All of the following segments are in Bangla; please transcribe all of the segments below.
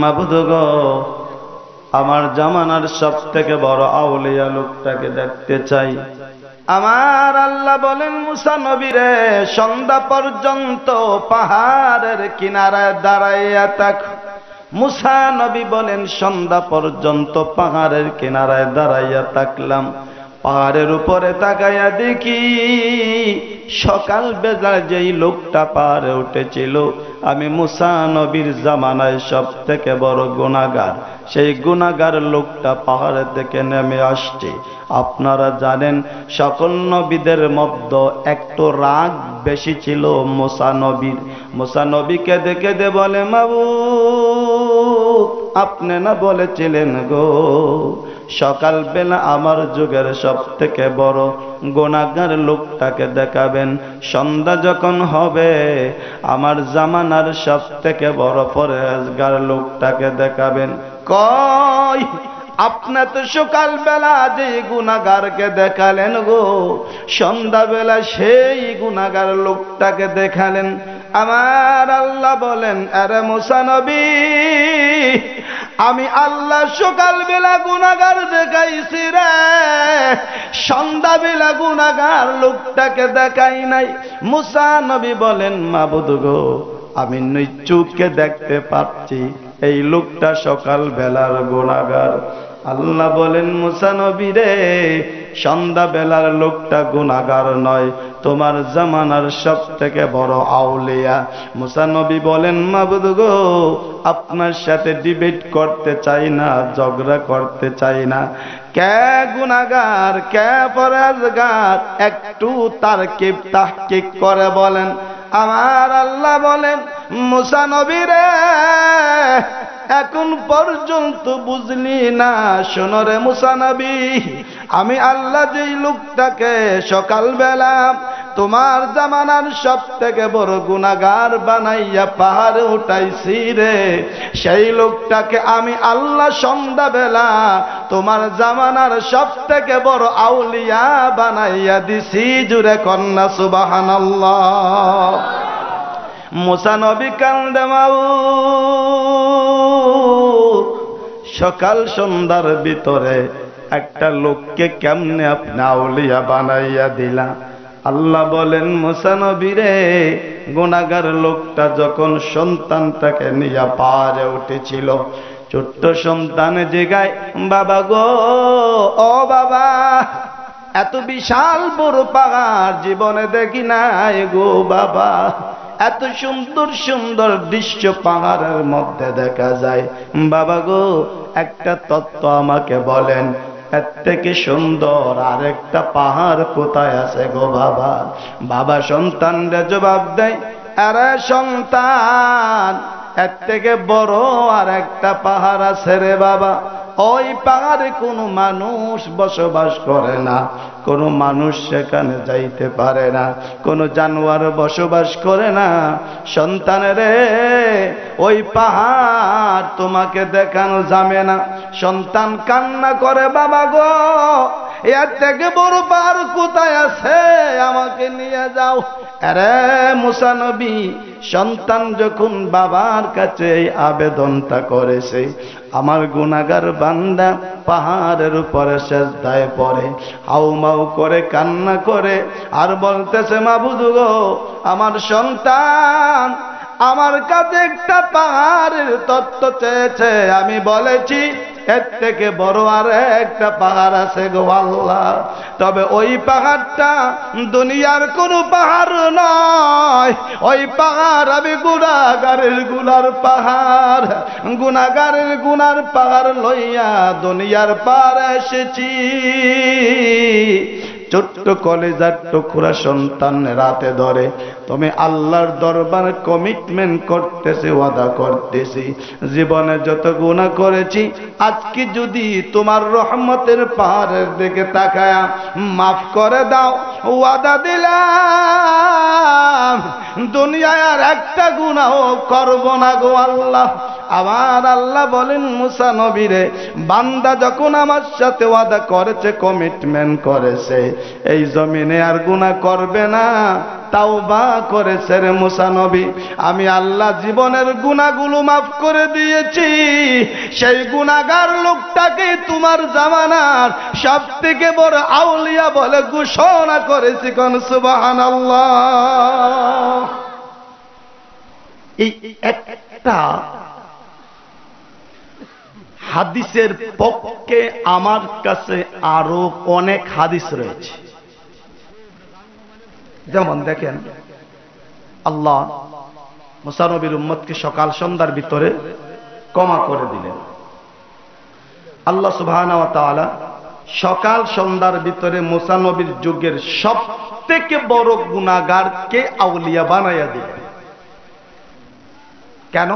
মাবুদগো আমার জামানার সবথেকে বড় আউলিয়া লোকটাকে দেখতে চাই। আমার আল্লাহ বলেন মুসা নবীরে সন্ধ্যা পর্যন্ত পাহাড়ের কিনারায় দাঁড়াইয়া থাক। মুসা নবী বলেন সন্ধ্যা পর্যন্ত পাহাড়ের কিনারায় দাঁড়াইয়া থাকলাম। পাহাড়ের উপরে তাকাইয়া দেখি সকাল বেলা যেই লোকটা পাহাড়ে উঠেছিল আমি মুসা নবীর জামানায় সবথেকে বড় গুনাহগার, সেই গুনাহগার লোকটা পাহাড়ের থেকে নেমে আসছে। আপনারা জানেন সকল নবীদের মধ্যে একটু রাগ বেশি ছিল মুসা নবীর। মুসা নবীকে দেখে দে বলে, মাবুদ আপনি না বলেছিলেন গো সকাল বেলা আমার যুগের সবথেকে বড় গুনাহগার লোকটাকে দেখাবেন, সন্ধ্যা যখন হবে আমার জামানার সবথেকে বড় পরহেজগার লোকটাকে দেখাবেন। কই আপনি তো সকাল বেলা যে গুনাহগারকে দেখালেন গো সন্ধ্যা বেলা সেই গুনাহগার লোকটাকে দেখালেন। আমার আল্লাহ বলেন, আরে মুসা নবী আমি আল্লাহ সকাল বেলা গুনাহগার দেখাইছি রে, সন্ধ্যা বেলা গুনাহগার লোকটাকে দেখাই নাই। মুসা নবী বলেন, মাবুদ গো আমি নিচুকে দেখতে পাচ্ছি এই লোকটা সকাল বেলার গুনাহগার। আল্লাহ বলেন, মুসা নবী রে সন্ধ্যা বেলার লোকটা গুনাহগার নয়, তোমার জামানার সবথেকে বড় আউলিয়া। মুসা নবী বলেন, মাবুদ গো আপনার সাথে ডিবেট করতে চাই না, ঝগড়া করতে চাই না, কে গুনাহগার কে পরহেজগার একটু তারকিব তাহকিক করে বলেন। আমার আল্লাহ বলেন, মুসা নবী রে এখন পর্যন্ত বুঝলি না, শোনো রে মুসা নবী আমি আল্লাহ যেই লোকটাকে সকালবেলা তোমার জামানার সবথেকে বড় গুনাহগার বানাইয়া পাহাড়ে উঠাইছি রে, সেই লোকটাকে আমি আল্লাহ সন্ধ্যাবেলা তোমার জামানার সবথেকে বড় আউলিয়া বানাইয়া দিছি। জুরে কন্যা সুবহানাল্লাহ। মুসা নবী কান্দে, মাবুদ সকাল সন্ধ্যার ভিতরে একটা লোককে কেমনে আপনি আউলিয়া বানাইয়া দিলা? আল্লাহ বলেন, মুসা নবী রে গুনাহগার লোকটা যখন সন্তানটাকে নিয়ে পাহাড়ে উঠেছিল ছোট্ট সন্তান জেগায়, বাবা গো ও বাবা এত বিশাল বড় পাহাড় জীবনে দেখি নাই গো বাবা, এত সুন্দর সুন্দর দৃশ্য পাহাড়ের মধ্যে দেখা যায় বাবা গো, একটা তত্ত্ব আমাকে বলেন এর থেকে সুন্দর আর একটা পাহাড় কোথায় আছে গো বাবা? বাবা সন্তানরা জবাব দেয়, আরে সন্তান এর থেকে বড় আর একটা পাহাড় আছে রে বাবা, ওই পাহাড়ে কোনো মানুষ বসবাস করে না, কোনো মানুষ সেখানে যাইতে পারে না, কোনো জানোয়ার বসবাস করে না। সন্তানেরে ওই পাহাড় তোমাকে দেখানো যাবে না। সন্তান কান্না করে, বাবা গো এর থেকে বড় পাহাড় কোথায় আছে আমাকে নিয়ে যাও। আরে মুসা নবী সন্তান যখন বাবার কাছে এই আবেদনটা করেছে, আমার গুনাহগার বান্দা পাহাড়ের উপরে সেজদায় পড়ে হাউমাউ করে কান্না করে আর বলতেছে, মাবুদ গো আমার সন্তান আমার কাছে একটা পাহাড়ের তত্ত্ব চেয়েছে, আমি বলেছি এর থেকে বড় আর একটা পাহাড় আছে গো আল্লাহ, তবে ওই পাহাড়টা দুনিয়ার কোনো পাহাড় নয়, ওই পাহাড় আমি গুনাহগারের গুনার পাহাড়, গুনাহগারের গুনার পাহাড় লইয়া দুনিয়ার পাহাড়ে এসেছি। ছোট্ট কলেজার টুকরা সন্তান রাতে ধরে, তুমি আল্লাহর দরবারে কমিটমেন্ট করতেছি, ওয়াদা করতেছি জীবনে যত গুনাহ করেছি আজকে যদি তোমার রহমতের পাহাড়ের দিকে তাকায়া মাফ করে দাও, ওয়াদা দিলাম দুনিয়ায় আর একটা গুনাহ করব না গো আল্লাহ। আমার আল্লাহ বলেন, মুসা নবী রে বান্দা যখন আমার সাথে ওয়াদা করেছে কমিটমেন্ট করেছে এই জমিনে আর গুনাহ করবে না, তাওবা করেছেন মুসা নবী। আমি আল্লাহ জীবনের গুনাহগুলো মাফ করে দিয়েছি, সেই গুনাহগার লোকটাকে তোমার জামানার সবথেকে বড় আউলিয়া বলে ঘোষণা করেছি। কোন সুবহানাল্লাহ। এই একটা হাদিসের পক্ষে আমার কাছে আরো অনেক হাদিস রয়েছে। যেমন দেখেন, আল্লাহ মুসা নবীর উম্মতকে সকাল সন্ধ্যার ভিতরে ক্ষমা করে দিলেন। আল্লাহ সুবহানাহু ওয়া তাআলা সকাল সন্ধ্যার ভিতরে মুসা নবীর যুগের সবথেকে বড় গুনাহগারকে আউলিয়া বানায়া দিলেন। কেন?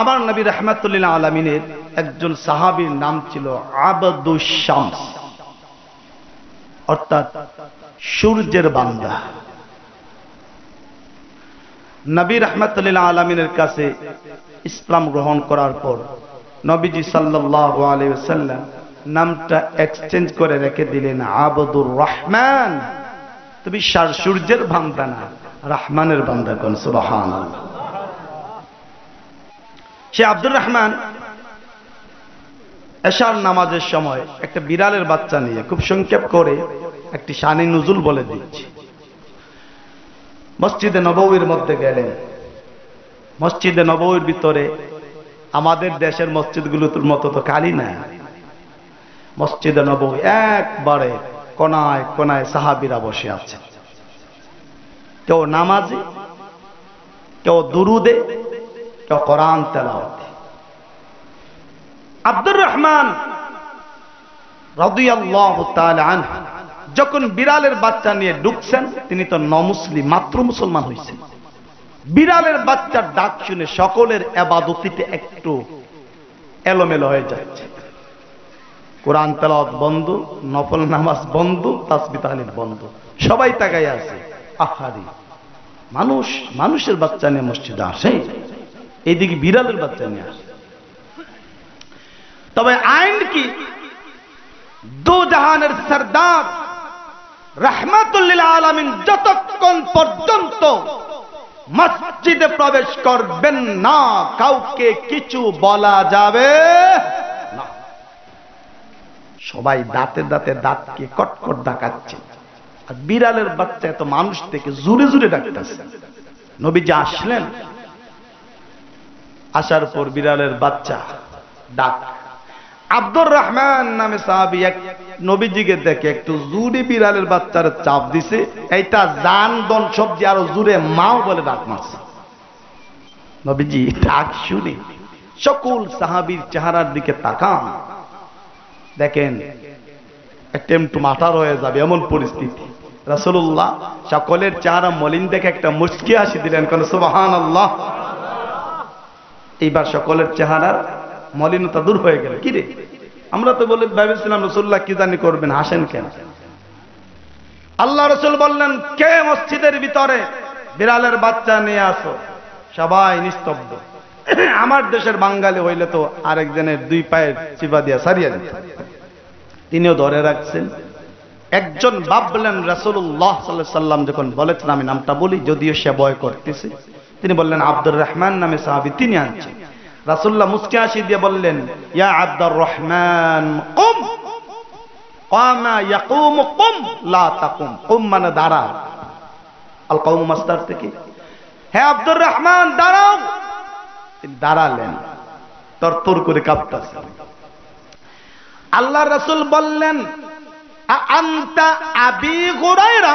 আমার নবী রাহমাতুল্লিল আলামিনের একজন সাহাবীর নাম ছিল আবদুশ শামস, অর্থাৎ সূর্যের বান্দা। নবী রাহমাতুল্লিল আলামিনের কাছে ইসলাম গ্রহণ করার পর নবীজি সাল্লাল্লাহু আলাইহি ওয়াসাল্লাম নামটা এক্সচেঞ্জ করে রেখে দিলেন আবদুর রহমান। তুমি সূর্যের বান্দা না, রহমানের বান্দা। কোন সুবহানাল্লাহ। সে আব্দুর রহমান এশার নামাজের সময় একটা বিড়ালের বাচ্চা নিয়ে, খুব সংক্ষেপ করে একটি শানে নুজুল বলে দিচ্ছি, মসজিদে নববীর মধ্যে গেলেন। মসজিদে নববীর ভিতরে আমাদের দেশের মসজিদগুলোর মতো তো খালি না। মসজিদে নববী একবারে কোনায় কোনায় সাহাবীরা বসে আছে, কেউ নামাজে, কেউ দুরুদে, কেউ কোরআন তেলাওয়াতে। আব্দুর রহমান রাদিয়াল্লাহু তাআলা আনহু যখন বিড়ালের বাচ্চা নিয়ে ঢুকছেন, তিনি তো নমুসলিম, মাত্র মুসলমান হয়েছেন। বিড়ালের বাচ্চার ডাক শুনে সকলের ইবাদতিতে একটু এলোমেলো হয়ে যাচ্ছে। কোরআন তেলাওয়াত বন্ধ, নফল নামাজ বন্ধ, তাসবিহ তাহলিল বন্ধ, সবাই তাকায় আছে। আহারে, মানুষের বাচ্চা নিয়ে মসজিদে আসে, এইদিকে বিড়ালের বাচ্চা নিয়ে আসে। তবে আইন কি, দু জাহানের সরদার রাহমাতুল লিল আলামিন যতক্ষণ পর্যন্ত মসজিদে প্রবেশ করবেন না, কাউকে কিছু বলা যাবে না। সবাই দাঁতে দাঁতে দাঁতকে কটকট ডাকাচ্ছে, আর বিড়ালের বাচ্চা এত মানুষ থেকে জুড়ে জুড়ে ডাকতেছে। নবীজি আসলেন, আসার পর বিড়ালের বাচ্চা ডাক। আব্দুর রহমান নামে সাহাবী এক নবীজিকে দেখে একটু জুড়ে বিড়ালের বাচ্চার চাপ দিছে, এইটা জান দন সবজি আরো জুড়ে মাও বলে ডাক মারছে। নবীজি ডাক শুনে সকল সাহাবীর চেহারার দিকে তাকান, দেখেন একটু মাথার হয়ে যাবে এমন পরিস্থিতি। রাসূলুল্লাহ সকলের চেহারা মলিন দেখে একটা মুচকি হাসি দিলেন। কোন সুবহানাল্লাহ। এইবার সকলের চেহারার মলিনতা দূর হয়ে গেল। কি রে, আমরা তো বলে ভেবেছিলাম রাসূলুল্লাহ কি জানি করবেন, হাসেন কেন? আল্লাহ রাসূল বললেন, কে মসজিদের ভিতরে বিড়ালের বাচ্চা নিয়ে আসো? সবাই নিস্তব্ধ। আমার দেশের বাঙালি হইলে তো আরেকজনের দুই পায়ের চিপা দিয়া সারিয়া দিত, তিনিও ধরে রাখছেন। একজন ভাবলেন রাসূলুল্লাহ সাল্লাল্লাহু আলাইহি সাল্লাম যখন বলেছেন, আমি নামটা বলি যদিও সে ভয় করতেছে, তিনি বললেন আব্দুর রহমান নামে সাহাবী, তিনি আনছেন। রাসূলুল্লাহ মুচকি হাসি দিয়ে বললেন, ইয়া আব্দুর রহমান কুম, ওয়ামা ইয়াকুম কুম লা তাকুম। কুম মানে দাঁড়া, আল কওম মাসদার থেকে। হে আব্দুর রহমান, দাঁড়াও। দাঁড়ালেন, তরতর করে কাঁপতেছে। আল্লাহ রাসূল বললেন, আনতা আবি হুরাইরা,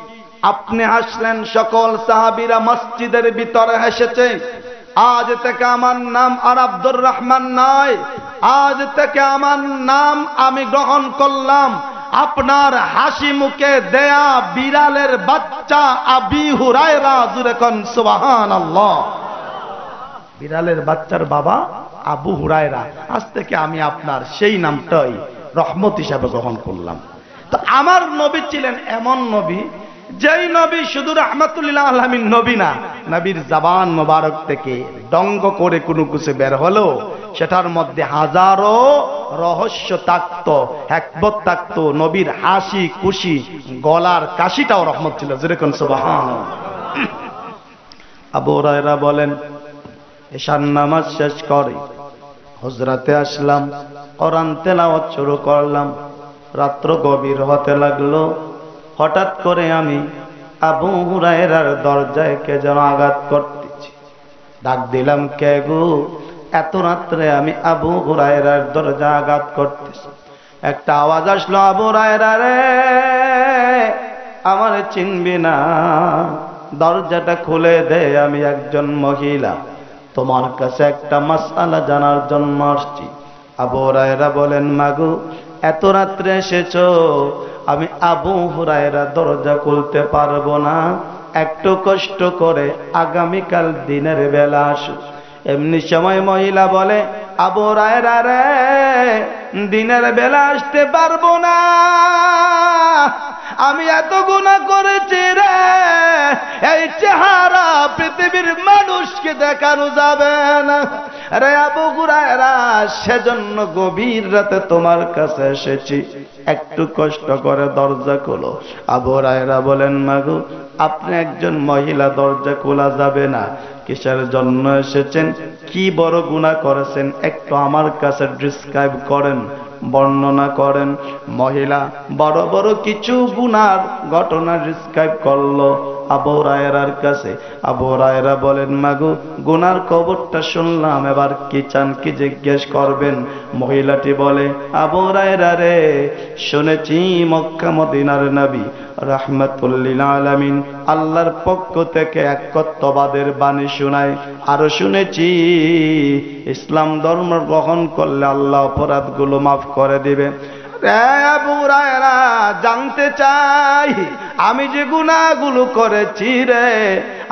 আপনি আসলেন, সকল সাহাবীরা মসজিদের ভিতরে এসেছে। আজ থেকে আমার নাম আর আব্দুর রহমান নয়, আজ থেকে আমার নাম আমি গ্রহণ করলাম, আপনার হাসি মুখে দেয়া বিড়ালের বাচ্চা আবু হুরায়রা, জোরে কোন সুবহানাল্লাহ। বিড়ালের বাচ্চার বাবা আবু হুরায়রা, আজ থেকে আমি আপনার সেই নামটাই রহমত হিসাবে গ্রহণ করলাম। তো আমার নবী ছিলেন এমন নবী, যেই নবী শুধু রহমাতুল লিল আলামিন নবী না, নবীর জবান মোবারক থেকে দঙ্গ করে কোনো কিছু বের হলো সেটার মধ্যে হাজারো রহস্য থাকত, হিকমত থাকত। নবীর হাসি খুশি গলার কাশিটাও রহমত ছিল, যেরকম সুবহানাল্লাহ। আবু হুরায়রা বলেন, এশার নামাজ শেষ করে হুজরাতে আসলাম, কোরআন তেলাওয়াত শুরু করলাম। রাত্র গভীর হতে লাগলো, হঠাৎ করে আমি আবু হুরায়রার দরজায় কে যেন আঘাত করতেছি। ডাক দিলাম, কে গো? এত রাত্রে আমি আবু হুরায়রার দরজা আঘাত করতেছি। একটা আওয়াজ আসলো, আবু হুরায়রা রে, আমার চিনবি না? দরজাটা খুলে দে, আমি একজন মহিলা, তোমার কাছে একটা মাসআলা জানার জন্য আসছি। আবু হুরায়রা বলেন, মাগো এত রাত্রে এসেছো, আমি আবু হুরায়রা দরজা খুলতে পারবো না, একটু কষ্ট করে আগামীকাল দিনের বেলা আসো। এমনি সময় মহিলা বলে, আবু হুরায়রা রে, দিনের বেলা আসতে পারবো না, আমি এত গুনাহ করেছি রে, এই চেহারা পৃথিবীর মানুষকে দেখানো যাবে না রে আবু হুরায়রা, সেজন্য গভীর রাতে তোমার কাছে এসেছি, একটু কষ্ট করে দরজা খোলো। আবু হুরায়রা বলেন, মাগো আপনি একজন মহিলা, দরজা খোলা যাবে না, কিসের জন্য এসেছেন, কি বড় গুনাহ করেছেন, একটু আমার কাছে ডিসক্রাইব করেন, বর্ণনা করেন। মহিলা বড় বড় কিছু গুনার ঘটনা ডিসক্রাইব করলো আবু হুরায়রার কাছে। আবু হুরায়রা বলেন, মাগো গুনার খবরটা শুনলাম, এবার কি চান, কি জিজ্ঞেস করবেন? মহিলাটি বলে, আবু হুরায়রা রে, শুনেছি মক্কা মদিনার নবী রাহমাতুল লিল আলামিন আল্লাহর পক্ষ থেকে একত্ববাদের বাণী শোনায়, আরো শুনেছি ইসলাম ধর্ম গ্রহণ করলে আল্লাহ অপরাধগুলো মাফ করে দিবে। আবু হুরায়রা জানতে চাই, আমি যে গুনাহগুলো করেছি রে,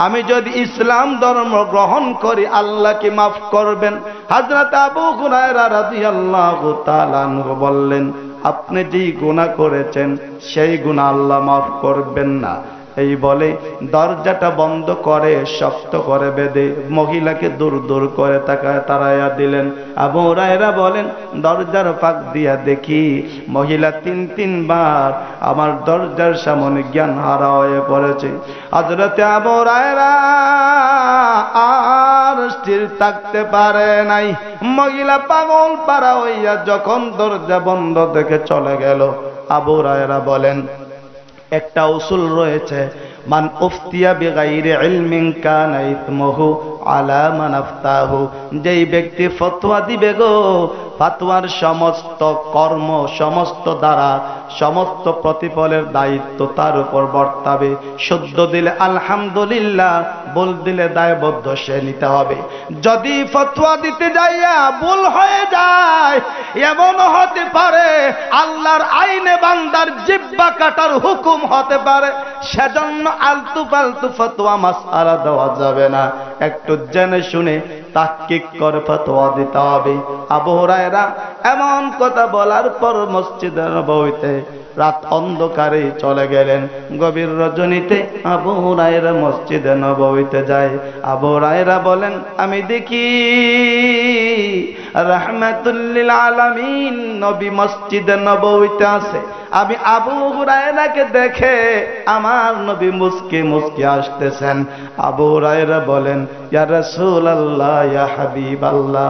আমি যদি ইসলাম ধর্ম গ্রহণ করি আল্লাহ কি মাফ করবেন? হযরত আবু হুরায়রা রাদিয়াল্লাহু তাআলা আনহু বললেন, আপনি যে গুনাহ করেছেন সেই গুনাহ আল্লাহ মাফ করবেন না। এই বলে দরজাটা বন্ধ করে শক্ত করে বেঁধে মহিলাকে দূর দূর করে তাড়াইয়া দিলেন। আবু হুরায়রা বলেন, দরজার ফাঁক দিয়া দেখি মহিলা তিন তিনবার আমার দরজার সামনে জ্ঞান হারা হয়ে পড়েছে। হযরতে আবু হুরায়রা আর স্থির থাকতে পারে নাই, মহিলা পাগল পারা হইয়া যখন দরজা বন্ধ দেখে চলে গেল। আবু হুরায়রা বলেন, একটা উসুল রয়েছে, মান উফতিয়া বিগাইরি ইলমিন কানা ইসমহু আলা মান আফতাহু, যেই ব্যক্তি ফতোয়া দিবে গো, ফতোয়ার সমস্ত কর্ম, সমস্ত দ্বারা, সমস্ত প্রতিফলের দায়িত্ব তার উপর বর্তাবে। শুদ্ধ দিলে আলহামদুলিল্লাহ, ভুল দিলে দায়বদ্ধ সে নিতে হবে। যদি ফতোয়া দিতে যাইয়া ভুল হয়ে যায়, এমন হতে পারে আল্লাহর আইনে বান্দার জিহ্বা কাটার হুকুম হতে পারে, সেজন্য আলতু ফালতু ফতোয়া মাসআলা দেওয়া যাবে না, একটু জেনে শুনে তাহকিক করে ফতোয়া দিতে হবে। আবু হুরায়রা এমন কথা বলার পর মসজিদে নববীতে রাত অন্ধকারে চলে গেলেন। গভীর রজনীতে আবু হুরায়রা মসজিদে নববীতে যায়। আবু হুরায়রা বলেন, আমি দেখি রাহমাতুল লিল আলামিন নবী মসজিদে নববীতে আছে। আমি আবু হুরায়রাকে দেখে আমার নবী মুস্কি মুস্কি আসতেছেন। আবু হুরায়রা বলেন, ইয়া রাসূলুল্লাহ, ইয়া হাবিবাল্লাহ,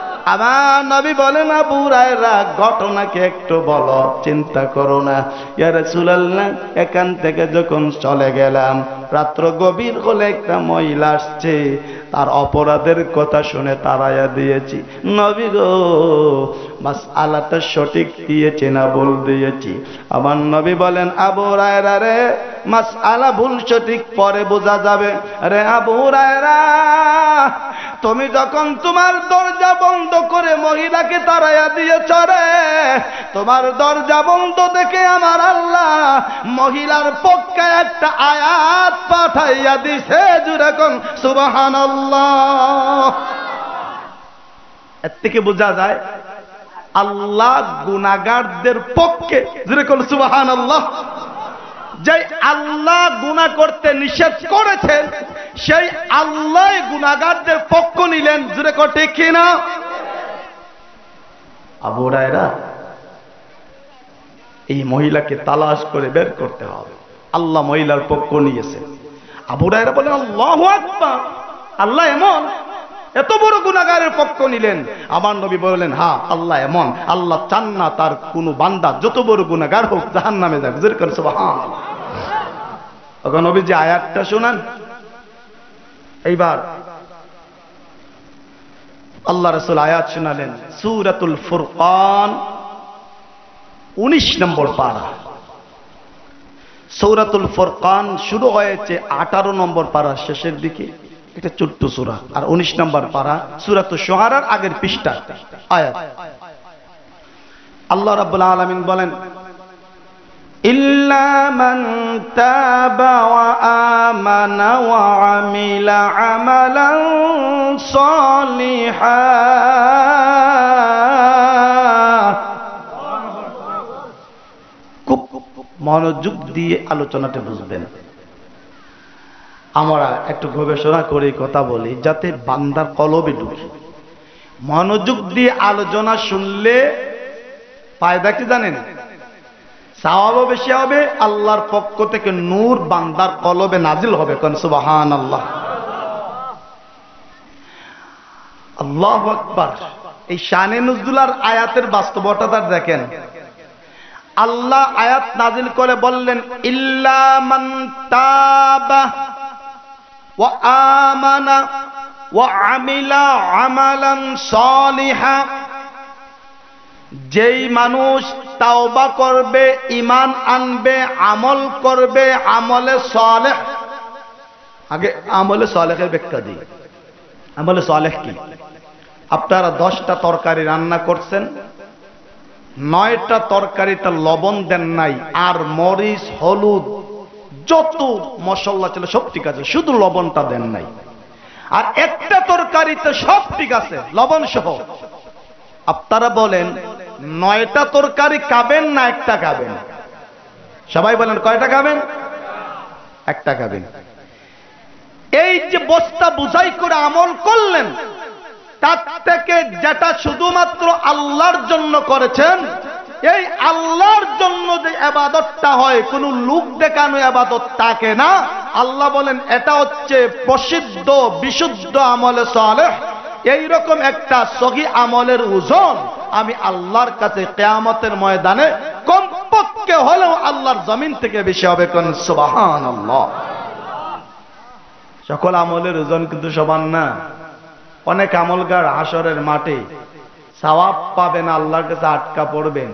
আমার নবী বলেন, আবু হুরায়রা ঘটনাকে একটু বলো, চিন্তা করো না। ইয়া রাসূলুল্লাহ, এখান থেকে যখন চলে গেলাম রাত্র গভীর হলে একটা মহিলা আসছে, তার অপরাধের কথা শুনে তাড়াইয়া দিয়েছি। নবী গো, মাসআলাটা সঠিক দিয়েছে না ভুল দিয়েছি? আমার নবী বলেন, আবু হুরায়রা রে, মাসআলা ভুল সঠিক পরে বোঝা যাবে। রে আবু হুরায়রা, তুমি যখন তোমার দরজা বন্ধ করে মহিলাকে তাড়াইয়া দিয়েছ রে, তোমার দরজা বন্ধ দেখে আমার আল্লাহ মহিলার পক্ষে একটা আয়াত পাঠাইয়া দিছে। যেরকম সুবহানাল্লাহ। এর থেকে বোঝা যায় আল্লাহ গুনাহগারদের পক্ষে। যেরকম সুবহানাল্লাহ, যে আল্লাহ গুনাহ করতে নিষেধ করেছেন সেই আল্লাহ গুনাহগারদের পক্ষ নিলেন। জুড়ে কটে কিনা? আবু হুরায়রা, এই মহিলাকে তালাশ করে বের করতে হবে। আল্লাহ মহিলার পক্ষ নিয়েছে। আবু হুরায়রা বলেন, আল্লাহু আকবার, আল্লাহ এমন এত বড় গুনাহগারের পক্ষ নিলেন। আমার নবী বললেন, হ্যাঁ আল্লাহ এমন, আল্লাহ চান না তার কোন বান্দা যত বড় গুনাহগার হোক জাহান্নামে যাক। জোরে করে সুবহানাল্লাহ। তখন নবী যে আয়াতটা শোনান, এইবার আল্লাহ রাসূল আয়াত শোনালেন, সূরাতুল ফুরকান 19 নম্বর পারা। সূরাতুল ফুরকান শুরু হয়েছে 18 নম্বর পারা শেষের দিকে, এটা ছোট্ট সূরা। আর 19 নম্বর পারা সূরাতুশ শুআরার আগের পৃষ্ঠা আয়াত। আল্লাহ রাব্বুল আলামিন বলেন, ইল্লা মান তাবা ওয়া আমানা ওয়া আমিলা আমালান সলিহান। খুব মনোযোগ দিয়ে আলোচনাটা বুঝবেন। আমরা একটু গবেষণা করে কথা বলি যাতে বান্দার কলবে ঢুকে। মনোযোগ দিয়ে আলোচনা শুনলে ফায়দা কি জানেন? সওয়াবও বেশি হবে, আল্লাহর পক্ষ থেকে নূর বান্দার কলবে নাজিল হবে। কোন সুবহানাল্লাহ, আল্লাহু আকবার। এই শানে নজুলার আয়াতের বাস্তবতাটা দেখেন। আল্লাহ আয়াত নাজিল করে বললেন, ইল্লা মান তাবা ওয়া আমানা ওয়া আমিলা আমালান সলিহা। যেই মানুষ তাওবা করবে, ঈমান আনবে, আমল করবে আমলে সালেহ। আগে আমলে সালেহের ব্যাখ্যা দিই। আমলে সালেহ কি? আপনারা 10টা তরকারি রান্না করছেন, 9টা তরকারিতে লবণ দেন নাই, আর মরিচ হলুদ যত মশলা ছিল সব ঠিক আছে, শুধু লবণটা দেন নাই। আর একটা তরকারিতে সব ঠিক আছে লবণ সহ। আপনারা বলেন 9টা তরকারি খাবেন না একটা খাবেন? সবাই বলেন কয়টা খাবেন? একটা খাবেন। এই যে বস্তা বুঝাই করে আমল করলেন, তার থেকে যেটা শুধুমাত্র আল্লাহর জন্য করেছেন, এই আল্লাহর জন্য যে ইবাদতটা হয়, কোন লোক দেখানো ইবাদত থাকে না। আল্লাহ বলেন এটা হচ্ছে প্রসিদ্ধ বিশুদ্ধ আমলে সালেহ। এইরকম একটা সহি আমলের ওজন আমি আল্লাহর কাছে কিয়ামতের ময়দানে কমপক্ষে হলেও আল্লাহর জমিন থেকে বেশি হবে। কোন সুবহানাল্লাহ। সকল আমলের ওজন কিন্তু সমান না। অনেক আমলগার হাসরের মাঠে সওয়াব পাবেন, আল্লাহর কাছে আটকা পড়বেন।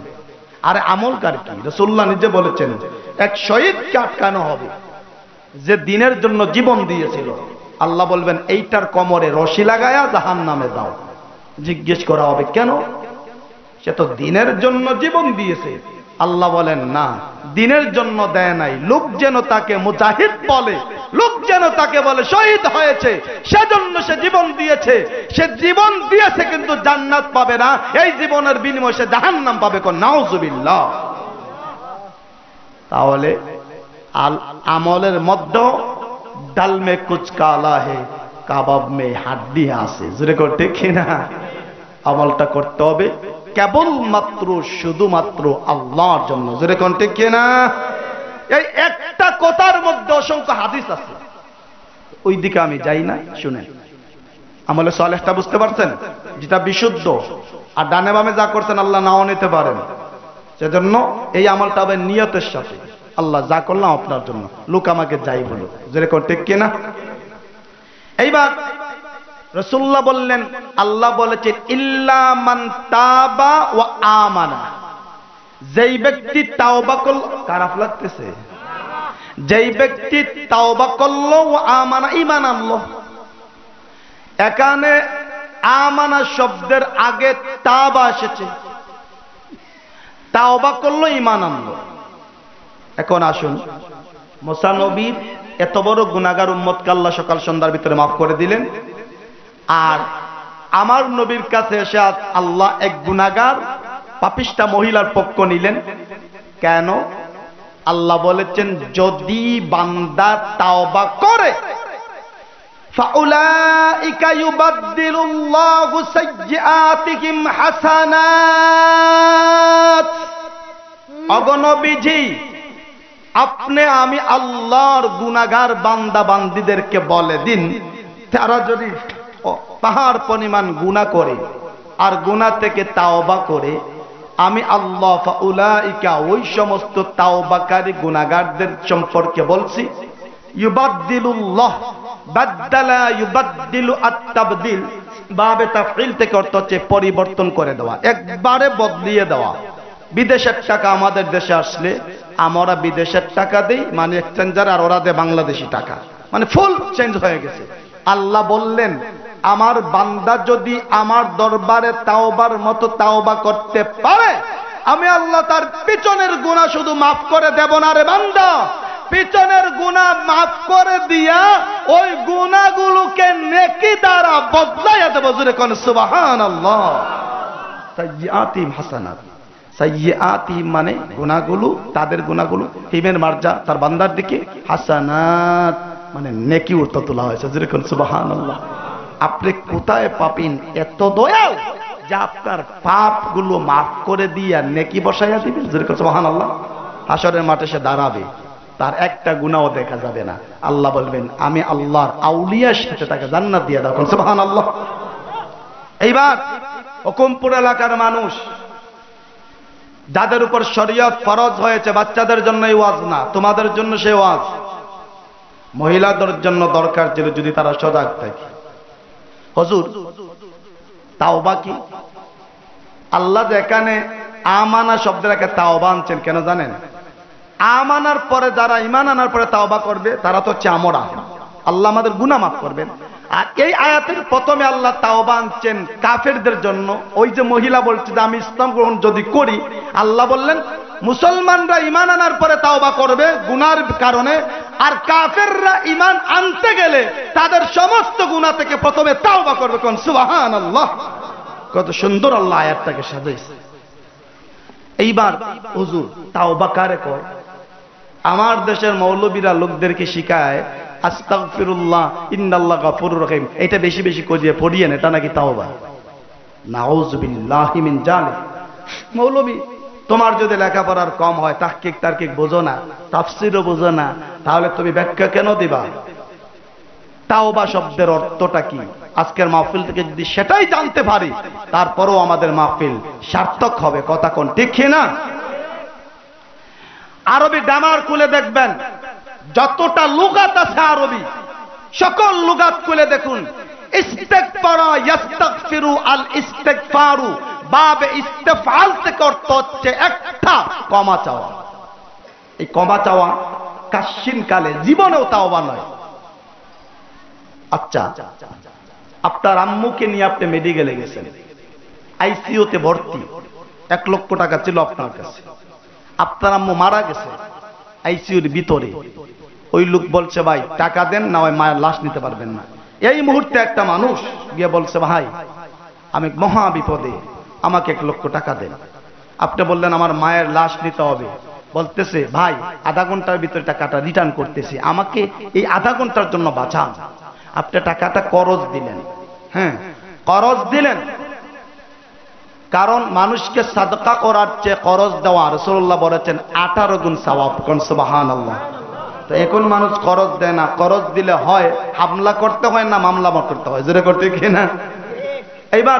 আর আমলগার কি? রাসূলুল্লাহ নিজে বলেছেন, এক শহীদকে আটকানো হবে যে দ্বীনের জন্য জীবন দিয়েছিল। আল্লাহ বলবেন, এইটার কোমরে রশি লাগায়া জাহান্নামে দাও। জিজ্ঞেস করা হবে, কেন? সে তো দ্বীনের জন্য জীবন দিয়েছে। আল্লাহ বলেন, না, দ্বীনের জন্য দেয় নাই, লোক যেন তাকে মুজাহিদ বলে, লোক যেন তাকে বলে শহীদ হয়েছে, সেজন্য সে জীবন দিয়েছে। সে জীবন দিয়েছে কিন্তু জান্নাত পাবে না, এই জীবনের বিনিময়ে সে জাহান্নাম পাবে। কোন নাউজুবিল্লাহ। তাহলে আমলের মধ্যে ডাল মে কুছ কালা হে, কাবাব মে হাড্ডি আছে। জোরে করে ঠিক না? আমলটা করতে হবে কেবলমাত্র শুধুমাত্র আল্লাহর জন্য। জোরে করে ঠিক না? এই একটা কথার মধ্যে অসংখ্য হাদিস আছে, ওই দিকে আমি যাই না। শুনেন, আমলে সালেহটা বুঝতে পারছেন, যেটা বিশুদ্ধ। আর ডানে বামে যা করছেন আল্লাহ নাও নিতে পারেন, সেজন্য এই আমলটা হবে নিয়তের সাথে। আল্লাহ যা করলাম আপনার জন্য, লোক আমাকে যাই বলো, যেরকম ঠিক কিনা। এইবার রাসূলুল্লাহ বললেন, আল্লাহ বলেছেন ইল্লা মান তাবা ওয়া আমানা, যেই ব্যক্তি তাওবা করল, খারাপ লাগতেছে, যেই ব্যক্তি তাওবা করল ওয়া আমানা, ঈমান আনলো। এখানে আমানা শব্দের আগে তাওবা এসেছে, তাওবা করল ঈমান আনলো। এখন আসুন, মুসা নবীর এত বড় গুনাহগার উম্মতকে আল্লাহ সকাল সন্ধ্যার ভিতরে মাফ করে দিলেন, আর আমার নবীর কাছে এসে আল্লাহ এক গুনাহগার পাপিষ্ঠা মহিলার পক্ষ নিলেন। কেন? আল্লাহ বলেছেন যদি বান্দা তাওবা করে ফাউলাইকা ইউবাদদিলুল্লাহু সাইয়্যাতিহিম হাসানাত, অগণবিজি আপনি আমি আল্লাহর গুনাহগার বান্দা বান্দীদেরকে বলে দিন, তারা যদি পাহাড় পরিমাণ গুনাহ করে আর গুনাহ থেকে তাওবা করে, আমি আল্লাহ ফাউলাইকা ওই সমস্ত তাওবাকারী গুনাহগারদের সম্পর্কে বলছি, ইউবাদদিলুল্লাহ বাদদালা ইউবাদদিলু আত-তাবদিল, বাবে তাফঈল থেকে অর্থ হচ্ছে পরিবর্তন করে দেওয়া, একবারে বদলিয়ে দেওয়া। বিদেশের টাকা আমাদের দেশে আসলে আমরা বিদেশের টাকা দেই, মানে এক্সচেঞ্জার, আর ওরা দেয় বাংলাদেশি টাকা, মানে ফুল চেঞ্জ হয়ে গেছে। আল্লাহ বললেন আমার বান্দা যদি আমার দরবারে তাওবার মতো তাওবা করতে পারে, আমি আল্লাহ তার পিছনের গুনাহ শুধু মাফ করে দেব না। রে বান্দা, পিছনের গুনাহ মাফ করে দিয়া ওই গুনাহগুলোকে নেকি দ্বারা বদলাইয়া দেব। জোরে কোন সুবহানাল্লাহ। সাইয়্যাতিহিম হাসানাত, সাইয়্যাতিহিম মানে গুনাহগুলো, তাদের গুনাহগুলো, হিমের মার্জা তার বান্দার দিকে, হাসানাত মানে নেকি উর্তা তোলা হয়েছে। জোরে কোন সুবহানাল্লাহ। আপনি কোথায় পাবেন এত দয়াল যে আপনার পাপগুলো মাফ করে দিয়া নেকি বসাইয়া দিবেন? যেরকম সুবহানাল্লাহ। হাসরের মাঠে সে দাঁড়াবে, তার একটা গুনাহও দেখা যাবে না। আল্লাহ বলবেন আমি আল্লাহর আউলিয়ার সাথে তাকে জান্নাত দিয়ে দাও। সুবহানাল্লাহ। এইবার অকুমপুর এলাকার মানুষ যাদের উপর শরীয়ত ফরজ হয়েছে, বাচ্চাদের জন্য এই ওয়াজ না, তোমাদের জন্য সে ওয়াজ। মহিলাদের জন্য দরকার ছিল যদি তারা সজাগ থাকে। হুজুর তাওবা কি? আল্লাহ যেখানে আমানা শব্দের আগে তাওবা আনছেন কেন জানেন? আমানার পরে যারা ঈমান আনার পরে তাওবা করবে তারা তো হচ্ছে আমরা, আল্লাহ আমাদের গুনাহ মাফ করবেন। আর এই আয়াতের প্রথমে আল্লাহ তাওবা আনছেন কাফেরদের জন্য। ওই যে মহিলা বলছে যে আমি ইসলাম গ্রহণ যদি করি, আল্লাহ বললেন মুসলমানরা ঈমান আনার পরে তাওবা করবে গুনার কারণে, আর কাফেররা ঈমান আনতে গেলে তাদের সমস্ত গুনাহ থেকে প্রথমে তাওবা করবে। কোন সুবহানাল্লাহ। কত সুন্দর আল্লাহ আয়াতটাকে সাজাইছে। এইবার হুজুর তাওবা কারে কয়? আমার দেশের মৌলবীরা লোকদেরকে শিখায় আস্তাগফিরুল্লাহ ইন্নাল্লাহ গাফুরুর রহিম, এটা বেশি বেশি করিয়ে পড়িয়েন, এটা নাকি তাওবা। নাউযুবিল্লাহি মিন জালিক। মৌলবী, তোমার যদি লেখাপড়ার কম হয়, তাহকিক তারকিক বোঝো না, তাফসিরও বোঝো না, তাহলে তুমি ব্যাখ্যা কেন দিবা? তাওবা শব্দের অর্থটা কি আজকের মাহফিল থেকে যদি সেটাই জানতে পারি, তারপরও আমাদের মাহফিল সার্থক হবে। কথা কোন ঠিক না? আরবি গ্রামার খুলে দেখবেন, যতটা লুগাত আছে আরবি, সকল লুগাত খুলে দেখুন, ইস্তিগফারা ইস্তাগফিরু আল ইস্তিগফারু বাব ইস্তেফাল থেকে অর্থ হচ্ছে একটা ক্ষমা চাওয়া। এই ক্ষমা চাওয়া কাশ্চিনকালে জীবনেও তাওবা নয়। আচ্ছা, আপনার আম্মুকে নিয়ে আপনি মেডিকেলে গেছেন, আইসিইউতে ভর্তি, 1,00,000 টাকা ছিল আপনার কাছে, আপনার আম্মু মারা গেছে আইসিইউর ভিতরে। ওই লোক বলছে ভাই টাকা দেন, না হয় মায়ের লাশ নিতে পারবেন না। এই মুহূর্তে একটা মানুষ গিয়ে বলছে ভাই আমি মহা বিপদে, আমাকে 1,00,000 টাকা দেন। আপনি বললেন আমার মায়ের লাশ নিতে হবে, বলতেছে ভাই আধা ঘন্টার ভিতরে টাকাটা রিটার্ন করতেছি, আমাকে এই আধা ঘন্টার জন্য বাঁচান। আপনি টাকাটা করজ দিলেন। হ্যাঁ, করজ দিলেন, কারণ মানুষকে সাদকা করার চেয়ে করজ দেওয়া রাসূলুল্লাহ বলেছেন 18 গুণ সওয়াব। কোন সুবহানাল্লাহ। তো এখন মানুষ করজ দেয় না, করজ দিলে হয় হামলা করতে হয় না মামলা করতে হয়। জোরে করতে কি না? এইবার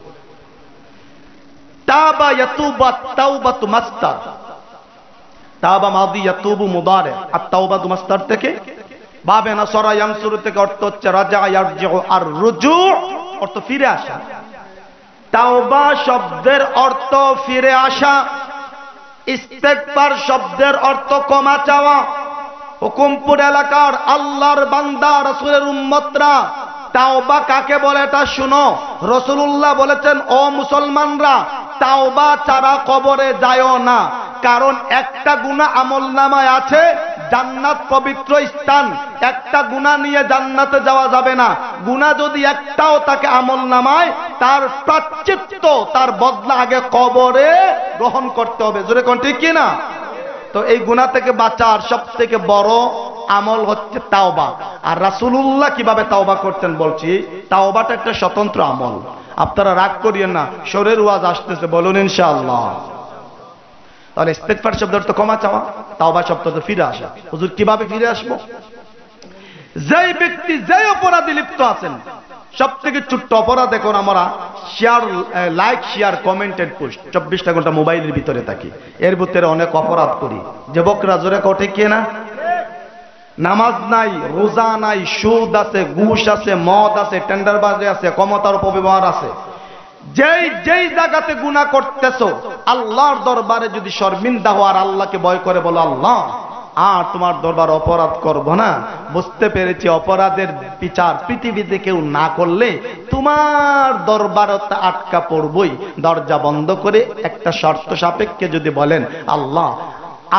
তাবা ইয়াতুবা, তাওবাতু মাসতার, তাবা মাদি ইয়াতুবু মুদারে, আর তাওবাতু মাসতার থেকে বাবে নাসরা ইয়ানসুর থেকে অর্থ হচ্ছে রাজা ইয়ারজিউ, আর রুজু অর্থ ফিরে আসা। তাওবা শব্দের অর্থ ফিরে আসা, ইস্তেগফার শব্দের অর্থ ক্ষমা চাওয়া। হুকুমপুর এলাকার আল্লাহর বান্দা রাসূলের উম্মতরা তাওবা কাকে বলে তা শুনো। রাসূলুল্লাহ বলেছেন, ও মুসলমানরা, তাওবা ছাড়া কবরে যায় না, কারণ একটা গুনাহ আমলনামায় আছে, জান্নাত পবিত্র স্থান, একটা গুনাহ নিয়ে জান্নাতে যাওয়া যাবে না। গুনাহ যদি একটাও তাকে আমলনামায়, তার প্রায়শ্চিত্ত, তার বদলা আগে কবরে গ্রহণ করতে হবে। জোরে কোন ঠিক কি না? তো এই গুনাহ থেকে বাঁচার সব থেকে বড় আমল হচ্ছে তাওবা। আর রাসূলুল্লাহ কিভাবে তাওবা করতেন বলছি, তাওবাটা একটা স্বতন্ত্র আমল, আপনারা রাগ করিয়েন না, শরীর ওয়াজ আসতেছে, বলুন ইনশাআল্লাহ। তাহলে ইস্তেগফার শব্দ অর্থ ক্ষমা চাওয়া, তাওবা শব্দ অর্থ ফিরে আসা। হুজুর কিভাবে ফিরে আসবো? যেই ব্যক্তি যেই অপরাধে লিপ্ত আছেন, সব থেকে ছোট্ট অপরাধ, এখন আমরা share, like, share, comment and post 24 ঘন্টা মোবাইলের ভিতরে থাকি, এর ভিতরে অনেক অপরাধ করি। যুবকরা জোরে কোটে কে না, নামাজ নাই, রোজা নাই, সুদ আছে, ঘুষ আছে, মদ আছে, টেন্ডারবাজি আছে, ক্ষমতার অপব্যবহার আছে। যেই যেই জায়গাতে গুনাহ করতেছো, আল্লাহর দরবারে যদি শর্মিন্দা হও আর আল্লাহকে ভয় করে বলো, আল্লাহ আর তোমার দরবার অপরাধ করব না, বুঝতে পেরেছি অপরাধের বিচার পৃথিবীতে কেউ না করলে তোমার দরবারে আটকা পড়বই। দরজা বন্ধ করে একটা শর্ত সাপেক্ষে যদি বলেন, আল্লাহ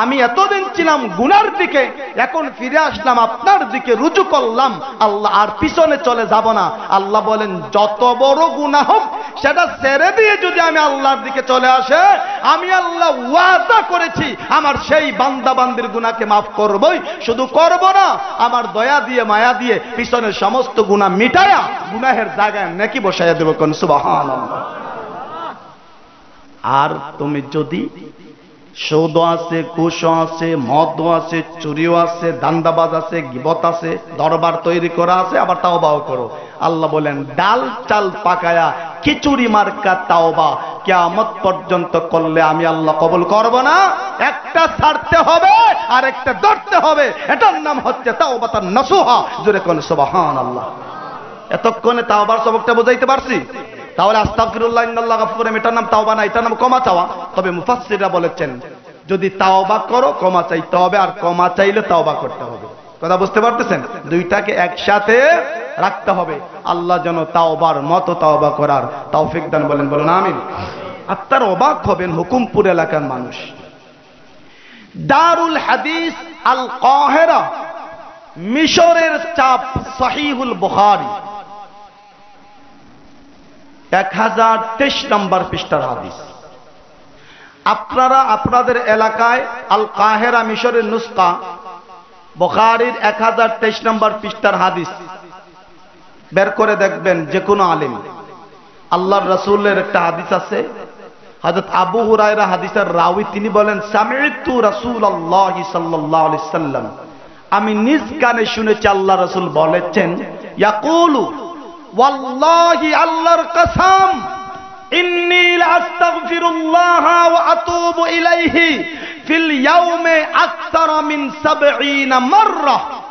আমি এতদিন ছিলাম গুনার দিকে, এখন ফিরে আসলাম আপনার দিকে, রুজু করলাম, আল্লাহ আর পিছনে চলে যাব না। আল্লাহ বলেন, যত বড় গুনাহ হোক সেটা ছেড়ে দিয়ে যদি আমি আল্লাহর দিকে চলে আসে, আমি আল্লাহ ওয়াদা করেছি আমার সেই বান্দা বান্দির গুনাহকে মাফ করবই। শুধু করব না, আমার দয়া দিয়ে, মায়া দিয়ে পিছনের সমস্ত গুনাহ মিটায়া গুনাহের জায়গায় নেকি বসাইয়া দেব। কোন সুবহানাল্লাহ। আর তুমি যদি সৌদ আছে, কুশ আছে, মদ আছে, চুরিও আছে, দান্দাবাজ আছে, গিবত আছে, দরবার তৈরি করা আছে, আবার তাওবাও করো, আল্লাহ বলেন ডাল চাল পাকায়া খিচুড়ি মার্কা তাওবা কিয়ামত পর্যন্ত করলে আমি আল্লাহ কবুল করব না। একটা ছাড়তে হবে, আর একটা ধরতে হবে, এটার নাম হচ্ছে তাওবাতুন নাসুহা। জোরে কোন সুবহানাল্লাহ। এতক্ষণে তাওবার সবকটা বুঝাইতে পারছি। তাহলে আস্তাগফিরুল্লাহ, ইন্নাল্লাহ গাফুর, এটার নাম তাওবা না, এটার নাম ক্ষমা চাওয়া। তবে মুফাসসিররা বলেছেন, যদি তাওবা করো ক্ষমা চাইতে হবে, আর ক্ষমা চাইলে তাওবা করতে হবে। কথা বুঝতে পারতেছেন? দুইটাকে একসাথে রাখতে হবে। আল্লাহ যেন তাওবার মতো তাওবা করার তৌফিক দান বলেন, বলুন আমিন। আপনারা অবাক হবেন, হুকুমপুর এলাকার মানুষ, দারুল হাদিস আল কাহিরা মিশরের চাপ, সহিহুল বুখারী 1023 নম্বর পৃষ্ঠার হাদিস। আপনারা আপনাদের এলাকায় আল কাহিরা মিশরের নুসখা বুখারীর 1023 নম্বর পৃষ্ঠার হাদিস বের করে দেখবেন, যে কোনো আলেম। আল্লাহর রাসূলের একটা হাদিস আছে, হযরত আবু হুরায়রা হাদিসের রাওয়ী, তিনি বলেন, সামিতু রাসূলুল্লাহ সাল্লাল্লাহু আলাইহি সাল্লাম, আমি নিজ কানে শুনেছি আল্লাহ রাসূল বলেছেন, ইয়াকুলু, ওয়াল্লাহি, আল্লাহর কসম, ইন্নী লাস্তাগফিরুল্লাহ ওয়া আতুবু ইলাইহি ফিল ইয়াউমি আকতার মিন 70 মাররা।